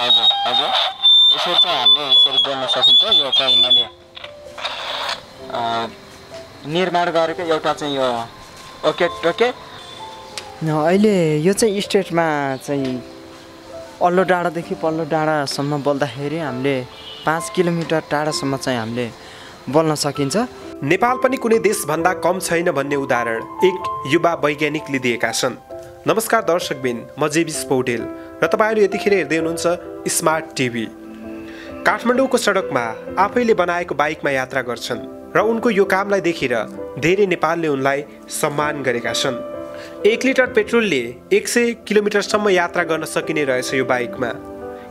हजुर हजुर यसरी चाहिँ हामीले यसरी बोल्न सकिन्छ। यो चाहिँ मैले निर्माण गरेको एउटा चाहिँ यो ओके टोके। अहिले यो चाहिँ स्टेटमा चाहिँ पल्लो डाँडादेखि पल्लो डाँडासम्म बोल्दाखेरि हामीले 5 किलोमिटर टाढासम्म चाहिँ हामीले बोल्न सकिन्छ। नेपाल पनि कुनै देशभन्दा कम छैन भन्ने उदाहरण एक युवा वैज्ञानिकले दिएका छन्। नमस्कार दर्शकबिन, म जेविस पौडेल र तपाईँहरू यतिखेर हेर्दै हुनुहुन्छ स्मार्ट टिभी। काठमाडौँको सडकमा आफैले बनाएको बाइकमा यात्रा गर्छन् र उनको यो कामलाई देखेर धेरै नेपालले उनलाई सम्मान गरेका छन्। 1 लिटर पेट्रोलले 100 किलोमिटरसम्म यात्रा गर्न सकिने रहेछ यो बाइकमा।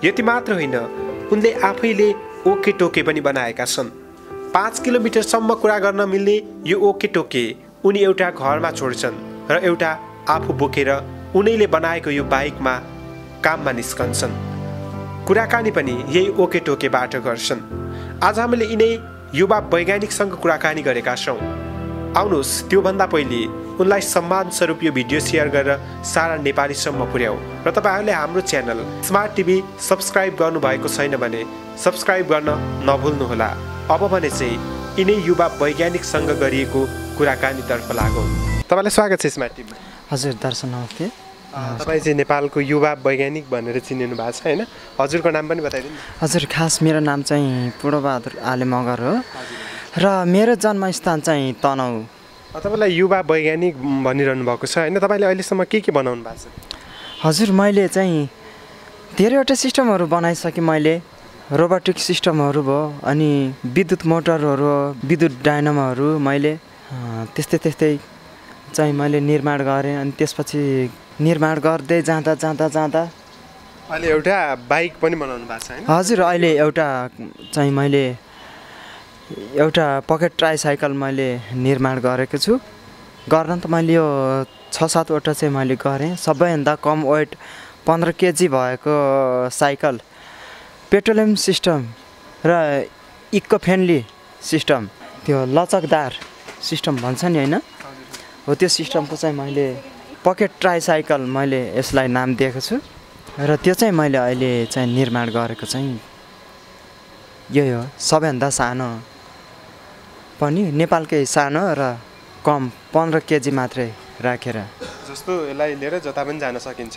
यति मात्र होइन, उनले आफैले ओके टोके पनि बनाएका छन्। 5 किलोमिटरसम्म कुरा गर्न मिल्ने यो ओके टोके उनी एउटा घरमा छोड्छन् र एउटा आफू बोकेर उनैले बनाएको यो बाइकमा काममा निस्कन्छन्। कुराकानी पनि यही ओके टोकेबाट गर्छन्। आज हामीले यिनै युवा वैज्ञानिकसँग कुराकानी गरेका छौँ। आउनुहोस् त्योभन्दा पहिले उनलाई सम्मान स्वरूप यो भिडियो सेयर गरेर सारा नेपालीसम्म पुर्याउँ र तपाईँहरूले हाम्रो च्यानल स्मार्ट टिभी सब्सक्राइब गर्नुभएको छैन भने सब्सक्राइब गर्न नभुल्नुहोला। अब भने चाहिँ यिनै युवा वैज्ञानिकसँग गरिएको कुराकानीतर्फ लागौँ। तपाईँलाई स्वागत छ स्मार्ट टिभीमा। हजुर दर्शन नमस्ते। तपाईँ चाहिँ नेपालको युवा वैज्ञानिक भनेर चिनिनु भएको छ होइन? हजुरको नाम पनि बताइदिनु। हजुर खास मेरो नाम चाहिँ पूर्णबहादुर आले मगर हो र मेरो जन्मस्थान चाहिँ तनहुँ। तपाईँलाई युवा वैज्ञानिक भनिरहनु भएको छ होइन? तपाईँले अहिलेसम्म के बनाउनु भएको छ? हजुर मैले चाहिँ धेरैवटा सिस्टमहरू बनाइसकेँ। मैले रोबोटिक सिस्टमहरू भयो, अनि विद्युत मोटरहरू, विद्युत डाइनामोहरू मैले त्यस्तै त्यस्तै चाहिँ मैले निर्माण गरेँ। अनि त्यसपछि निर्माण गर्दै जाँदा जाँदा जाँदा अहिले एउटा बाइक पनि बनाउनु भएको छ। हजुर अहिले एउटा चाहिँ मैले एउटा पकेट ट्राइसाइकल मैले निर्माण गरेको छु। गर्न त मैले यो 6-7 वटा चाहिँ मैले गरेँ। सबैभन्दा कम वेट 15 केजी भएको साइकल, पेट्रोलियम सिस्टम र इको फ्रेन्डली सिस्टम, त्यो लचकदार सिस्टम भन्छ नि होइन, हो त्यो सिस्टमको चाहिँ मैले पकेट ट्राइसाइकल मैले यसलाई नाम दिएको छु र त्यो चाहिँ मैले अहिले चाहिँ निर्माण गरेको चाहिँ यही हो। सबैभन्दा सानो पनि नेपालकै सानो र कम 15 केजी मात्रै राखेर जस्तो यसलाई लिएर जता पनि जान सकिन्छ।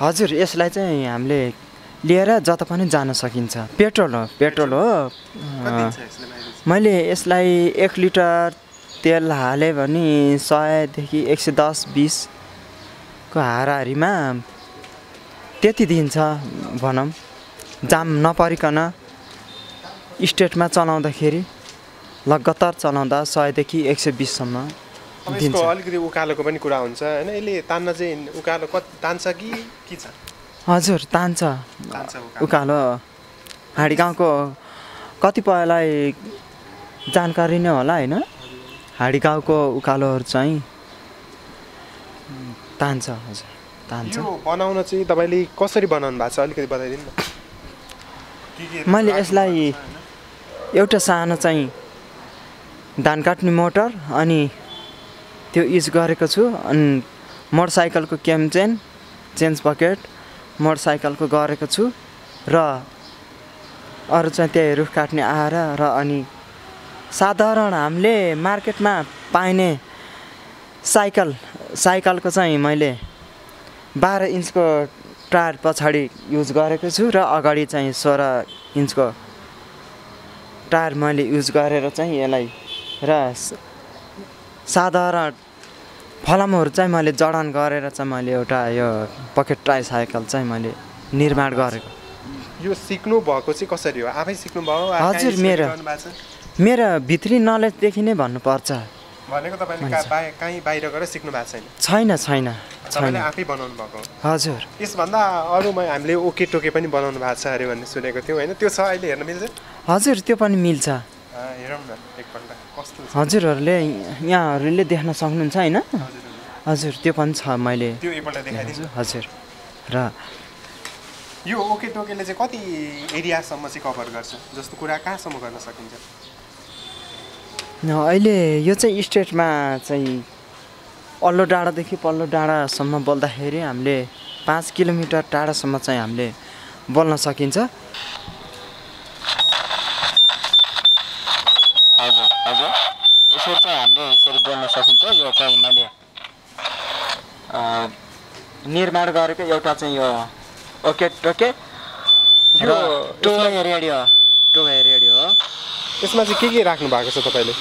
हजुर यसलाई चाहिँ हामीले लिएर जता पनि जान सकिन्छ। पेट्रोल हो। मैले यसलाई 1 लिटर तेल हाल्यो भने 100 देखि 110-120 को हाराहारीमा त्यति दिन्छ भनौँ। जाम नपरिकन स्टेटमा चलाउँदाखेरि लगातार चलाउँदा 100-120सम्म दिन्छ। अलिकति उकालोको पनि कुरा हुन्छ होइन? यसले तान्न चाहिँ उकालो कति तान्छ कि के छ? हजुर तान्छ उकालो। हाँडी गाउँको कतिपयलाई जानकारी नै होला होइन? हाडी गाउँको उकालोहरू चाहिँ तान्छ। हजुर तान्छ। यो बनाउन चाहिँ तपाईँले कसरी बनाउनु भएको छ अलिकति बताइदिनु न। मैले यसलाई एउटा सानो चाहिँ धान काट्ने मोटर अनि त्यो युज गरेको छु। अनि मोटरसाइकलको क्याम चेन, चेन्ज पकेट मोटरसाइकलको गरेको छु र अरू चाहिँ त्यही रुख काट्ने आहारा र अनि साधारण हामीले मार्केटमा पाइने साइकलको चाहिँ मैले 12 इन्चको टायर पछाडि युज गरेको छु र अगाडि चाहिँ 16 इन्चको टायर मैले युज गरेर चाहिँ यसलाई र साधारण फलामहरू चाहिँ मैले जडान गरेर चाहिँ मैले एउटा यो पकेट ट्राइसाइकल चाहिँ मैले निर्माण गरेको। यो सिक्नु भएको चाहिँ कसरी हो? आफै सिक्नु भयो? हजुर मेरो भित्री नलेजदेखि नै भन्नुपर्छ। भनेको तपाईले कहीँ बाहिर गएर सिक्नु भएको छैन? छैन आफै बनाउनु भएको? हजुर। यसभन्दा अरू हामीले ओके टोके पनि बनाउनु भएको छ अरे भन्ने सुनेको थियौँ होइन? त्यो छ अहिले हेर्न मिल्छ? हजुर त्यो पनि मिल्छ। हेरौँ न एकपल्ट कस्तो छ। यहाँहरूले देख्न सक्नुहुन्छ होइन? हजुर त्यो पनि छ। मैले त्यो एकपल्ट देखाइदिन्छु। हजुर र यो ओके टोकेले चाहिँ कति एरियासम्म चाहिँ कभर गर्छ? जस्तो कुरा कहाँसम्म गर्न सकिन्छ? अहिले यो चाहिँ स्टेटमा चाहिँ पल्लो डाँडादेखि पल्लो डाँडासम्म बोल्दाखेरि हामीले 5 किलोमिटर टाढासम्म चाहिँ हामीले बोल्न सकिन्छ। हजुर हजुर यसरी चाहिँ हामीले यसरी बोल्न सकिन्छ। यो चाहिँ मैले निर्माण गरेको एउटा चाहिँ यो ओके टोके यो टोके रेडियो हो। यसमा चाहिँ के राख्नु भएको छ तपाईले?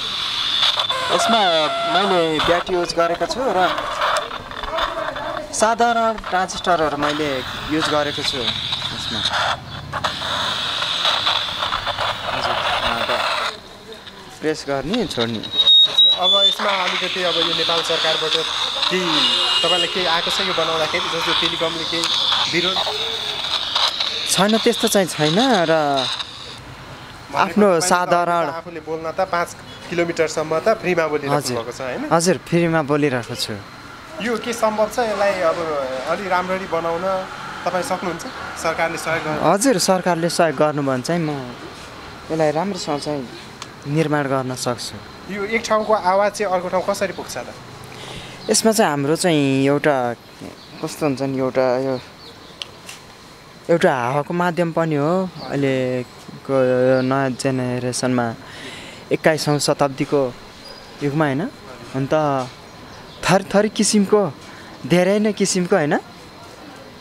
यसमा मैले ब्याट्री युज गरेको छु र साधारण ट्रान्जिस्टरहरु मैले युज गरेको छु। यसमा प्रेस गर्ने छोड्ने। अब यसमा अलिकति अब यो नेपाल सरकारबाट के तपाईलाई के आएको छ यो बनाउँदाखेरि जस्तो टेलिकमले के विरोध छैन? त्यस्तो चाहिँ छैन र आफ्नो साधारण आफूले बोल्न त 5 किलोमिटर सम्म त फ्रीमा बोलिराख्नु भएको छ हैन? हजुर फ्रीमा बोलिराख्छु छु। यो के सम्भव छ यसलाई अब अलि राम्ररी बनाउन तपाई सक्नुहुन्छ? सरकारले सहयोग गर्नु? हजुर सरकारले सहयोग गर्नु भने चाहिँ म यसलाई राम्रोसँग चाहिँ निर्माण गर्न सक्छु। यो एक ठाउँको आवाज चाहिँ अर्को ठाउँ कसरी पुग्छ त? यसमा चाहिँ हाम्रो चाहिँ एउटा कस्तो हुन्छ नि एउटा हावाको माध्यम पनि हो। अहिलेको नयाँ जेनेरेसनमा 21औं शताब्दीको युगमा हैन अन्त थरी किसिमको धेरै नै किसिमको हैन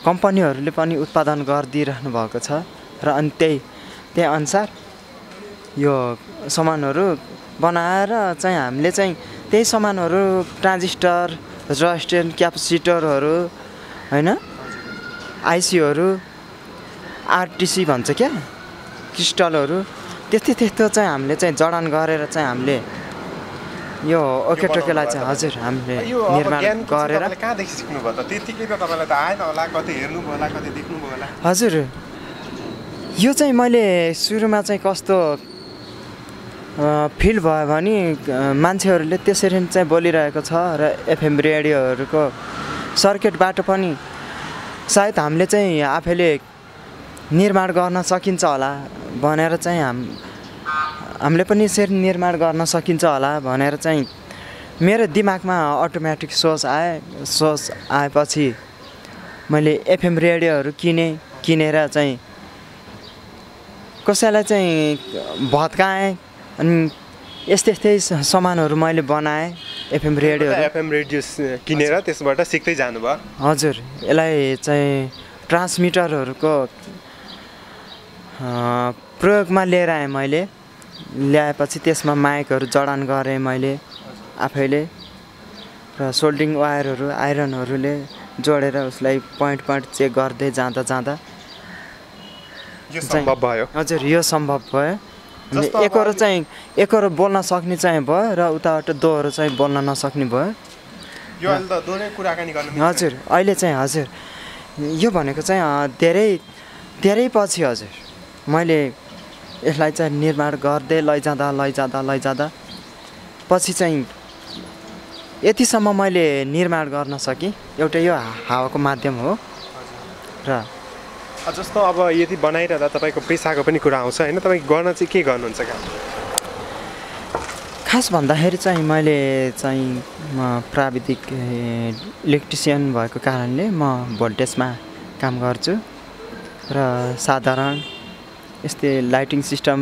कम्पनीहरूले पनि उत्पादन गरिदिइराख्नु भएको छ र अनि त्यही अनुसार यो सामानहरू बनाएर चाहिँ हामीले चाहिँ त्यही सामानहरू ट्रान्जिस्टर रेजिस्टेन्ट क्यापेसिटरहरू हैन आइसीहरू आरटीसी भन्छ क्या क्रिस्टलहरू त्यस्तो चाहिँ हामीले चाहिँ जडान गरेर चाहिँ हामीले यो ओके टोकेलाई चाहिँ हजुर हामीले निर्माण गरेर। कहाँदेखि सिक्नु भयो त? त्यतिकै त तपाईलाई त आएन होला, कतै हेर्नु भयो होला, कतै देख्नु भयो होला? हजुर यो चाहिँ मैले सुरुमा चाहिँ कस्तो फिल भयो भने मान्छेहरूले त्यसरी चाहिँ बोलिरहेको छ र एफएम रेडियोहरूको सर्किटबाट पनि सायद हामीले चाहिँ आफैले निर्माण गर्न सकिन्छ होला भनेर चाहिँ हामीले पनि यसरी निर्माण गर्न सकिन्छ होला भनेर चाहिँ मेरो दिमागमा अटोमेटिक सोच आएपछि मैले एफएम रेडियोहरू किनेर चाहिँ कसैलाई चाहिँ भत्काएँ अनि यस्तै सामानहरू मैले बनाएँ। एफएम रेडियो किनेर त्यसबाट सिक्दै जानुभयो? हजुर यसलाई चाहिँ ट्रान्समिटरहरूको प्रयोगमा लिएर आएँ। मैले ल्याएपछि त्यसमा माइकहरू जडान गरेँ मैले आफैले र सोल्डिङ वायरहरू आइरनहरूले जोडेर उसलाई पॉइन्ट चेक गर्दै जाँदा यो सम्भव भयो। हजुर यो सम्भव भयो। एकरो बोल्न सक्ने चाहिँ भयो र उताबाट दोहोरो चाहिँ बोल्न नसक्ने भयो। यो अहिले त दोहोरै कुराकानी गर्नु। हजुर अहिले चाहिँ हजुर यो भनेको चाहिँ धेरै पछि हजुर मैले यसलाई चाहिँ निर्माण गर्दै लैजाँदा पछि चाहिँ यतिसम्म मैले निर्माण गर्न सकेँ। एउटा यो हावाको माध्यम हो। र जस्तो अब यति बनाइरहँदा तपाईँको पेसाको पनि कुरा आउँछ हैन? तपाईँ गर्न चाहिँ के गर्नुहुन्छ काम? खास भन्दाखेरि चाहिँ मैले चाहिँ प्राविधिक इलेक्ट्रिसियन भएको कारणले म भोल्टेजमा काम गर्छु र साधारण यस्तै लाइटिङ सिस्टम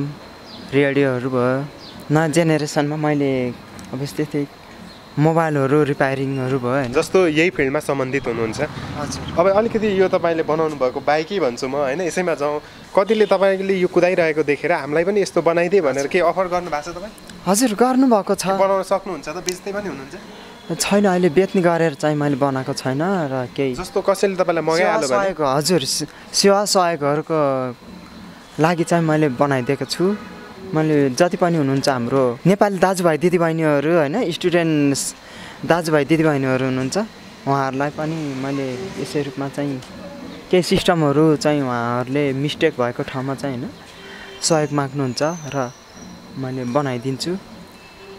रेडियोहरू भयो। नयाँ जेनेरेसनमा मैले अब यस्तै मोबाइलहरू रिपेयरिङहरू भयो। जस्तो यही फिल्डमा सम्बन्धित हुनुहुन्छ। अब अलिकति यो तपाईँले बनाउनु भएको बाइकै भन्छु म हैन? यसैमा जाउँ। कतिले तपाईँले यो कुदाइरहेको देखेर हामीलाई पनि यस्तो बनाइदिए भनेर के अफर गर्नुभएको छ तपाईँ? हजुर गर्नुभएको छ। बनाउन सक्नुहुन्छ त? बेच्दै पनि हुनुहुन्छ? छैन अहिले बेच्ने गरेर चाहिँ मैले बनाएको छैन र केही जस्तो कसैले तपाईँलाई मगाइहाल्यो भने? हजुर सेवा सहयोगहरूको लागि चाहिँ मैले बनाइदिएको छु। मैले जति पनि हुनुहुन्छ हाम्रो नेपाली दाजुभाइ दिदीबहिनीहरू हैन स्टुडेन्ट्स दाजुभाइ दिदीबहिनीहरू हुनुहुन्छ उहाँहरूलाई पनि मैले यसै रूपमा चाहिँ केही सिस्टमहरू चाहिँ उहाँहरूले मिस्टेक भएको ठाउँमा चाहिँ हैन सहयोग माग्नुहुन्छ र मैले बनाइदिन्छु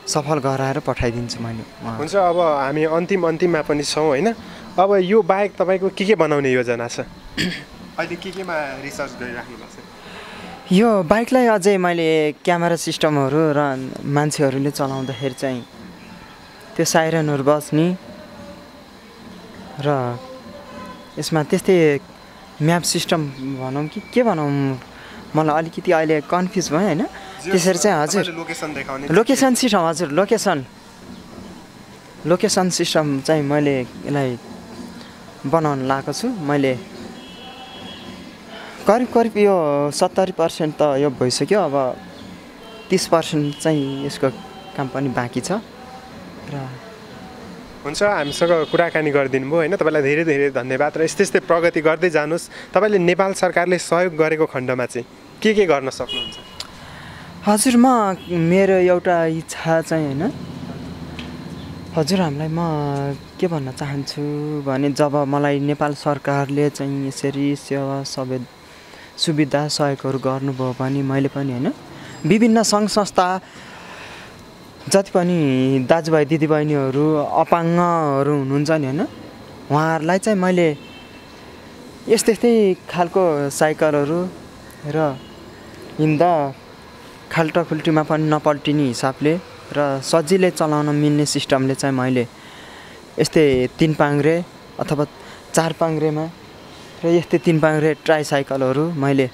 सफल गराएर पठाइदिन्छु मैले। हुन्छ अब हामी अन्तिममा पनि छौँ हैन? अब यो बाहेक तपाईँको के बनाउने योजना छ? अहिले केमा रिसर्च गरिराख्नु भएको छ? यो बाइकलाई अझै मैले क्यामेरा सिस्टमहरू र मान्छेहरूले चलाउँदाखेरि चाहिँ त्यो साइरनहरू बज्ने र यसमा त्यस्तै म्याप सिस्टम भनौँ कि के भनौँ मलाई अलिकति अहिले कन्फ्युज भएँ हैन त्यसरी चाहिँ हजुर लोकेसन देखाउने लोकेसन सिस्टम हजुर लोकेसन सिस्टम चाहिँ मैले यसलाई बनाउन लागेको छु। मैले करिब यो 70% त यो भइसक्यो, अब 30% चाहिँ यसको काम पनि बाँकी छ। र हुन्छ, हामीसँग कुराकानी गरिदिनु भयो हैन, तपाईलाई धेरै धेरै धन्यवाद र यस्तै प्रगति गर्दै जानुस्। तपाईले नेपाल सरकारले सहयोग गरेको खण्डमा चाहिँ के गर्न सक्नुहुन्छ? हजुर, मेरो एउटा इच्छा चाहिँ हैन हजुर हामीलाई के भन्न चाहन्छु भने जब मलाई नेपाल सरकारले चाहिँ यसरी सेवा सबै सुविधा सहयोगहरु गर्नुभयो भने मैले पनि हैन विभिन्न संघ संस्था जति पनि दाजुभाइ दिदीबहिनीहरु अपाङ्गहरु हुनुहुन्छ नि हैन उहाँहरुलाई चाहिँ मैले यस्तै खालको साइकलहरु र हिँड्दा खाल्टाखुल्टीमा पनि नपल्टिने हिसाबले र सजिलै चलाउन मिल्ने सिस्टमले चाहिँ मैले यस्तै 3 पाङ्ग्रे अथवा 4 पाङ्ग्रेमा र यस्तै 3 पाङ्ग्रे ट्राइसाइकलहरु मैले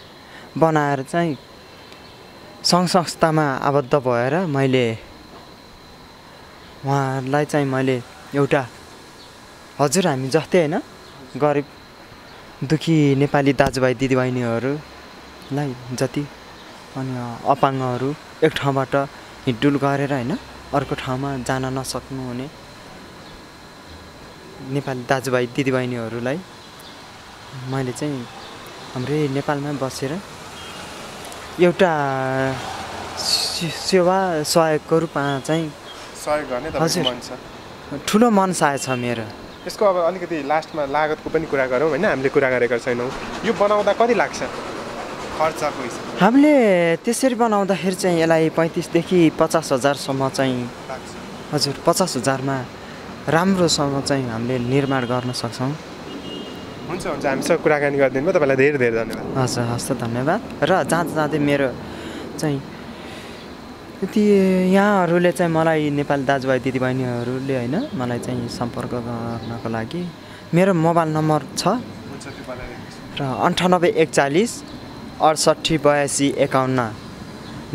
बनाएर चाहिँ संघ संस्थामा आबद्ध भएर मैले उहाँलाई चाहिँ मैले एउटा हजुर हामी जस्तै हैन गरिब दुखी नेपाली दाजुभाइ दिदीबहिनीहरुलाई जति अनि अपाङ्गहरु एक ठाउँबाट हिड्डुल गरेर हैन अर्को ठाउँमा जान नसक्नु हुने नेपाली दाजुभाइ दिदीबहिनीहरुलाई मैले चाहिँ हाम्रो नेपालमा बसेर एउटा सेवा सहयोगको रूपमा चाहिँ सहयोग गर्ने तपाईको मन छ, ठुलो मनसाय छ मेरो। यसको अब अलिकति लास्टमा लागतको पनि कुरा गरौँ हैन, हामीले कुरा गरेका छैनौँ। यो बनाउँदा कति लाग्छ खर्च पैसा? हामीले त्यसरी बनाउँदाखेरि चाहिँ यसलाई 35,000 देखि 50,000 सम्म चाहिँ लाग्छ। हजुर 50,000मा राम्रोसँग चाहिँ हामीले निर्माण गर्न सक्छौँ। हुन्छ हुन्छ, हामीसँग कुराकानी गरिदिनुभयो, तपाईलाई धेरै धेरै धन्यवाद। हजुर हस् त, धन्यवाद। र जाँदै मेरो चाहिँ यति यहाँहरुले चाहिँ मलाई नेपाल दाजुभाइ दिदीबहिनीहरुले हैन मलाई चाहिँ सम्पर्क गर्नको लागि मेरो मोबाइल नम्बर छ र 9841 688251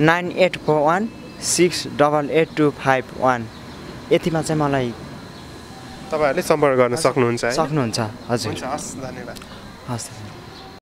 9841 688251 यतिमा चाहिँ मलाई तपाईहरुले सम्पर्क गर्न सक्नुहुन्छ। हजुर हुन्छ, हस् धन्यवाद। हस्।